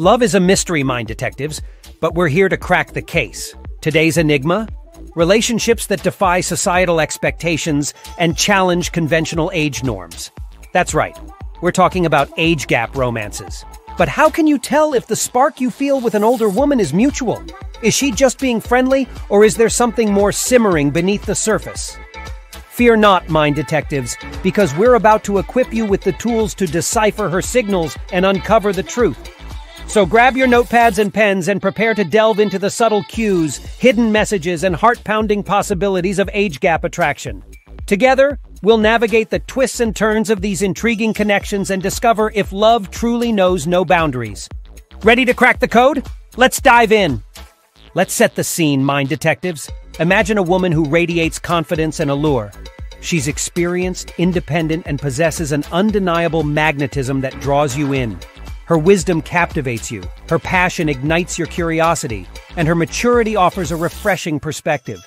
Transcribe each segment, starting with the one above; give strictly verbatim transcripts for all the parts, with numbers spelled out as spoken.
Love is a mystery, Mind Detectives, but we're here to crack the case. Today's enigma? Relationships that defy societal expectations and challenge conventional age norms. That's right, we're talking about age gap romances. But how can you tell if the spark you feel with an older woman is mutual? Is she just being friendly, or is there something more simmering beneath the surface? Fear not, Mind Detectives, because we're about to equip you with the tools to decipher her signals and uncover the truth. So grab your notepads and pens and prepare to delve into the subtle cues, hidden messages, and heart-pounding possibilities of age gap attraction. Together, we'll navigate the twists and turns of these intriguing connections and discover if love truly knows no boundaries. Ready to crack the code? Let's dive in! Let's set the scene, Mind Detectives. Imagine a woman who radiates confidence and allure. She's experienced, independent, and possesses an undeniable magnetism that draws you in. Her wisdom captivates you, her passion ignites your curiosity, and her maturity offers a refreshing perspective.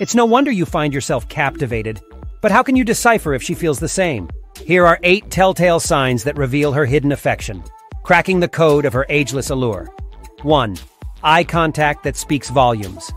It's no wonder you find yourself captivated. But how can you decipher if she feels the same? Here are eight telltale signs that reveal her hidden affection, cracking the code of her ageless allure. one. Eye contact that speaks volumes.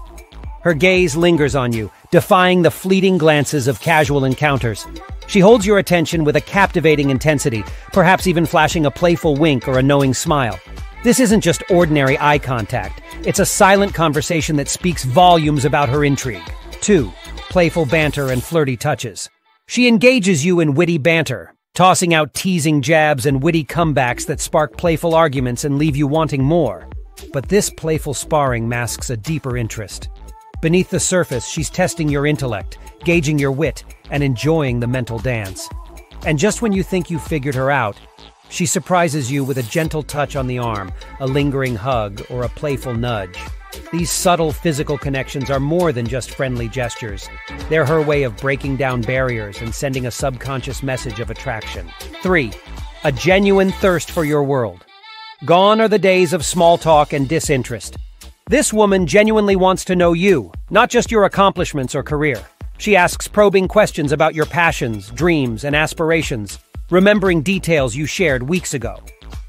Her gaze lingers on you, defying the fleeting glances of casual encounters. She holds your attention with a captivating intensity, perhaps even flashing a playful wink or a knowing smile. This isn't just ordinary eye contact. It's a silent conversation that speaks volumes about her intrigue. two. Playful banter and flirty touches. She engages you in witty banter, tossing out teasing jabs and witty comebacks that spark playful arguments and leave you wanting more. But this playful sparring masks a deeper interest. Beneath the surface, she's testing your intellect, gauging your wit, and enjoying the mental dance. And just when you think you've figured her out, she surprises you with a gentle touch on the arm, a lingering hug, or a playful nudge. These subtle physical connections are more than just friendly gestures. They're her way of breaking down barriers and sending a subconscious message of attraction. three. A genuine thirst for your world. Gone are the days of small talk and disinterest. This woman genuinely wants to know you, not just your accomplishments or career. She asks probing questions about your passions, dreams, and aspirations, remembering details you shared weeks ago.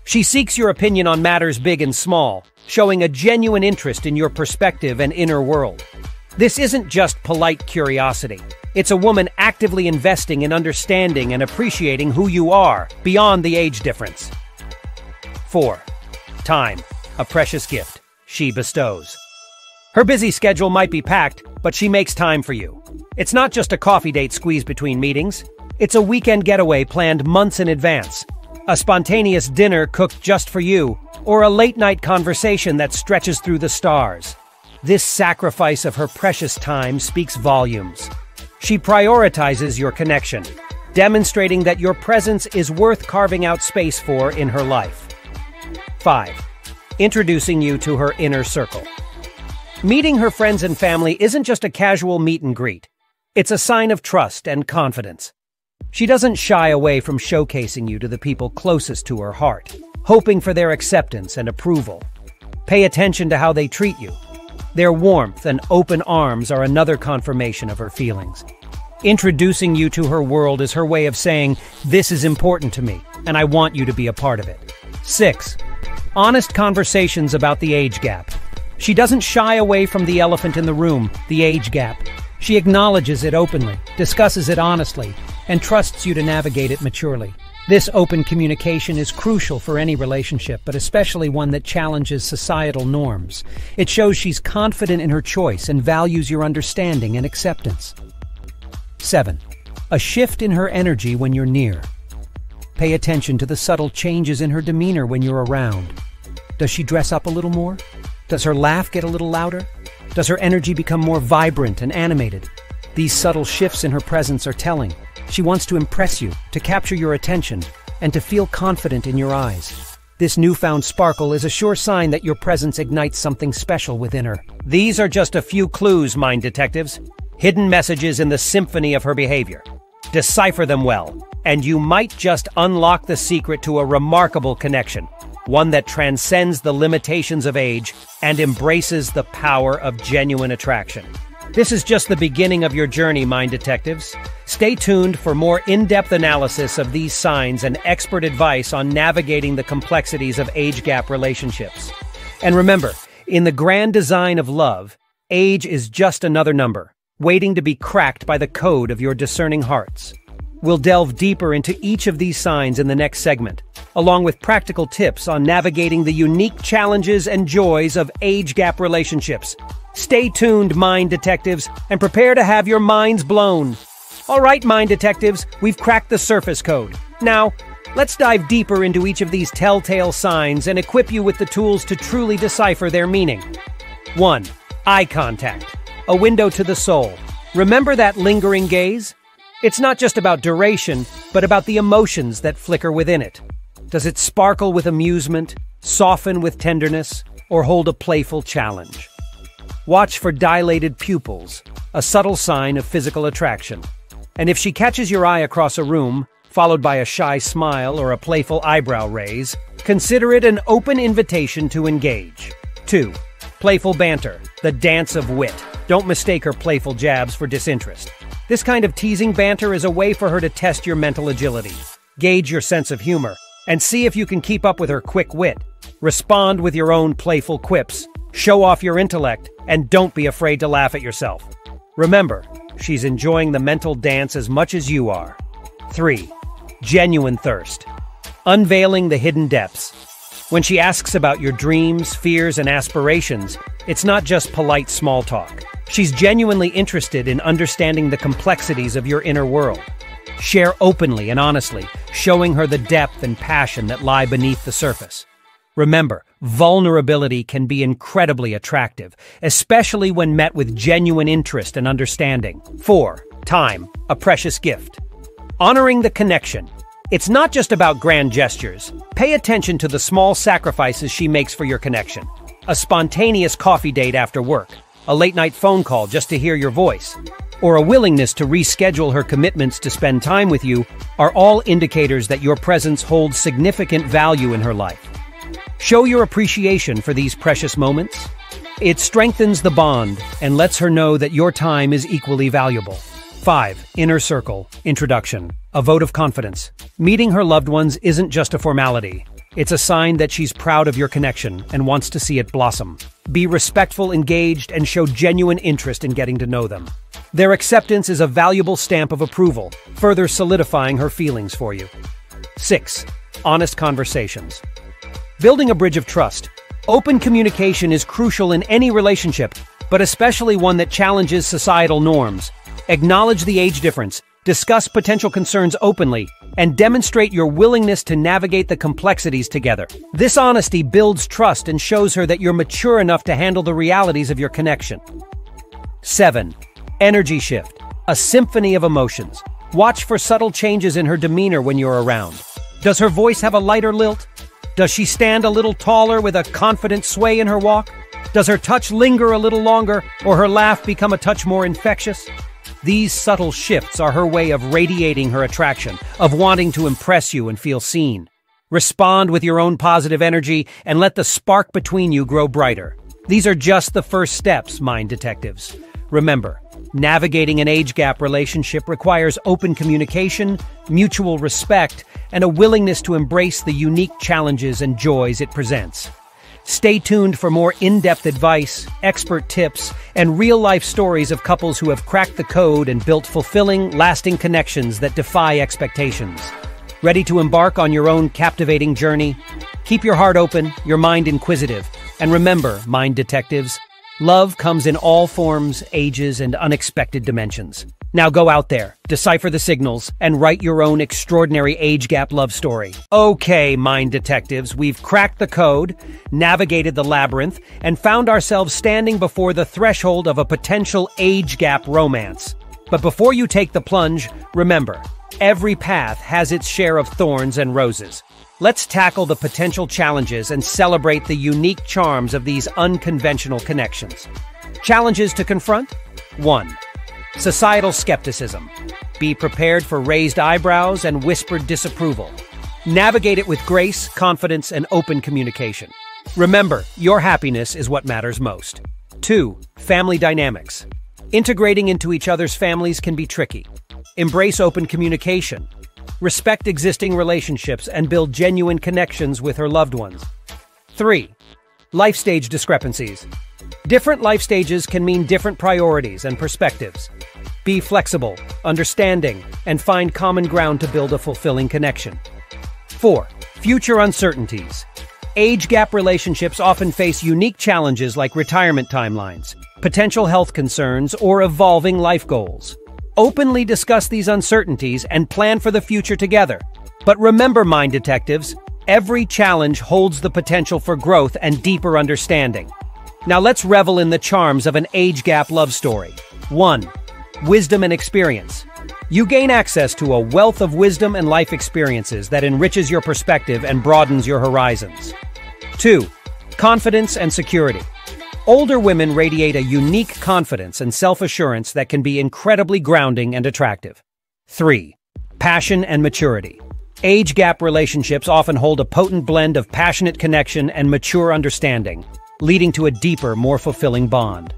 She seeks your opinion on matters big and small, showing a genuine interest in your perspective and inner world. This isn't just polite curiosity. It's a woman actively investing in understanding and appreciating who you are, beyond the age difference. four. Time, a precious gift she bestows. Her busy schedule might be packed, but she makes time for you. It's not just a coffee date squeezed between meetings. It's a weekend getaway planned months in advance, a spontaneous dinner cooked just for you, or a late-night conversation that stretches through the stars. This sacrifice of her precious time speaks volumes. She prioritizes your connection, demonstrating that your presence is worth carving out space for in her life. five. Introducing you to her inner circle. Meeting her friends and family isn't just a casual meet and greet. It's a sign of trust and confidence. She doesn't shy away from showcasing you to the people closest to her heart, hoping for their acceptance and approval. Pay attention to how they treat you. Their warmth and open arms are another confirmation of her feelings. Introducing you to her world is her way of saying, "This is important to me, and I want you to be a part of it." six. Honest conversations about the age gap. She doesn't shy away from the elephant in the room, the age gap. She acknowledges it openly, discusses it honestly, and trusts you to navigate it maturely. This open communication is crucial for any relationship, but especially one that challenges societal norms. It shows she's confident in her choice and values your understanding and acceptance. seven. A shift in her energy when you're near. Pay attention to the subtle changes in her demeanor when you're around. Does she dress up a little more? Does her laugh get a little louder? Does her energy become more vibrant and animated? These subtle shifts in her presence are telling. She wants to impress you, to capture your attention, and to feel confident in your eyes. This newfound sparkle is a sure sign that your presence ignites something special within her. These are just a few clues, Mind Detectives. Hidden messages in the symphony of her behavior. Decipher them well, and you might just unlock the secret to a remarkable connection. One that transcends the limitations of age and embraces the power of genuine attraction. This is just the beginning of your journey, Mind Detectives. Stay tuned for more in-depth analysis of these signs and expert advice on navigating the complexities of age gap relationships. And remember, in the grand design of love, age is just another number, waiting to be cracked by the code of your discerning hearts. We'll delve deeper into each of these signs in the next segment, along with practical tips on navigating the unique challenges and joys of age gap relationships. Stay tuned, Mind Detectives, and prepare to have your minds blown. All right, Mind Detectives, we've cracked the surface code. Now, let's dive deeper into each of these telltale signs and equip you with the tools to truly decipher their meaning. One. Eye contact. A window to the soul. Remember that lingering gaze? It's not just about duration, but about the emotions that flicker within it. Does it sparkle with amusement, soften with tenderness, or hold a playful challenge? Watch for dilated pupils, a subtle sign of physical attraction. And if she catches your eye across a room, followed by a shy smile or a playful eyebrow raise, consider it an open invitation to engage. Two. Playful banter, the dance of wit. Don't mistake her playful jabs for disinterest. This kind of teasing banter is a way for her to test your mental agility, gauge your sense of humor, and see if you can keep up with her quick wit. Respond with your own playful quips, show off your intellect, and don't be afraid to laugh at yourself. Remember, she's enjoying the mental dance as much as you are. Three. Genuine thirst. Unveiling the hidden depths. When she asks about your dreams, fears, and aspirations, it's not just polite small talk. She's genuinely interested in understanding the complexities of your inner world. Share openly and honestly, showing her the depth and passion that lie beneath the surface. Remember, vulnerability can be incredibly attractive, especially when met with genuine interest and understanding. Four. Time, a precious gift. Honoring the connection. It's not just about grand gestures. Pay attention to the small sacrifices she makes for your connection. A spontaneous coffee date after work, a late-night phone call just to hear your voice, or a willingness to reschedule her commitments to spend time with you are all indicators that your presence holds significant value in her life. Show your appreciation for these precious moments. It strengthens the bond and lets her know that your time is equally valuable. Five. Inner circle, introduction, a vote of confidence. Meeting her loved ones isn't just a formality. It's a sign that she's proud of your connection and wants to see it blossom. Be respectful, engaged, and show genuine interest in getting to know them. Their acceptance is a valuable stamp of approval, further solidifying her feelings for you. Six. Honest conversations. Building a bridge of trust. Open communication is crucial in any relationship, but especially one that challenges societal norms. Acknowledge the age difference, discuss potential concerns openly, and demonstrate your willingness to navigate the complexities together. This honesty builds trust and shows her that you're mature enough to handle the realities of your connection. Seven. Energy shift, a symphony of emotions. Watch for subtle changes in her demeanor when you're around. Does her voice have a lighter lilt? Does she stand a little taller with a confident sway in her walk? Does her touch linger a little longer, or her laugh become a touch more infectious? These subtle shifts are her way of radiating her attraction, of wanting to impress you and feel seen. Respond with your own positive energy and let the spark between you grow brighter. These are just the first steps, Mind Detectives. Remember, navigating an age gap relationship requires open communication, mutual respect, and a willingness to embrace the unique challenges and joys it presents. Stay tuned for more in-depth advice, expert tips, and real-life stories of couples who have cracked the code and built fulfilling, lasting connections that defy expectations. Ready to embark on your own captivating journey? Keep your heart open, your mind inquisitive, and remember, Mind Detectives, love comes in all forms, ages, and unexpected dimensions. Now go out there, decipher the signals, and write your own extraordinary age gap love story. Okay, Mind Detectives, we've cracked the code, navigated the labyrinth, and found ourselves standing before the threshold of a potential age gap romance. But before you take the plunge, remember, every path has its share of thorns and roses. Let's tackle the potential challenges and celebrate the unique charms of these unconventional connections. Challenges to confront? One. Societal skepticism. Be prepared for raised eyebrows and whispered disapproval. Navigate it with grace, confidence, and open communication. Remember, your happiness is what matters most. Two. Family dynamics. Integrating into each other's families can be tricky. Embrace open communication. Respect existing relationships and build genuine connections with her loved ones. three. Life stage discrepancies. Different life stages can mean different priorities and perspectives. Be flexible, understanding, and find common ground to build a fulfilling connection. four. Future uncertainties. Age gap relationships often face unique challenges like retirement timelines, potential health concerns, or evolving life goals. Openly discuss these uncertainties and plan for the future together. But remember, Mind Detectives, every challenge holds the potential for growth and deeper understanding. Now let's revel in the charms of an age gap love story. one. Wisdom and experience. You gain access to a wealth of wisdom and life experiences that enriches your perspective and broadens your horizons. two. Confidence and security. Older women radiate a unique confidence and self-assurance that can be incredibly grounding and attractive. three. Passion and maturity. Age gap relationships often hold a potent blend of passionate connection and mature understanding, leading to a deeper, more fulfilling bond.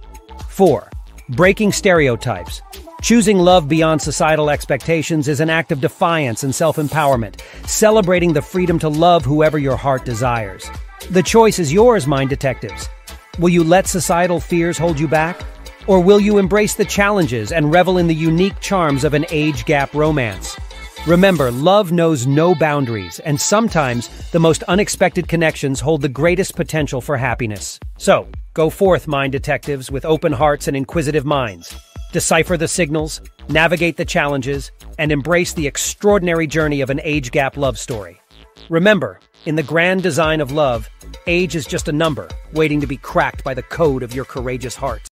four. Breaking stereotypes. Choosing love beyond societal expectations is an act of defiance and self-empowerment, celebrating the freedom to love whoever your heart desires. The choice is yours, Mind Detectives. Will you let societal fears hold you back? Or will you embrace the challenges and revel in the unique charms of an age gap romance? Remember, love knows no boundaries, and sometimes the most unexpected connections hold the greatest potential for happiness. So, go forth, Mind Detectives, with open hearts and inquisitive minds. Decipher the signals, navigate the challenges, and embrace the extraordinary journey of an age gap love story. Remember, in the grand design of love, age is just a number waiting to be cracked by the code of your courageous heart.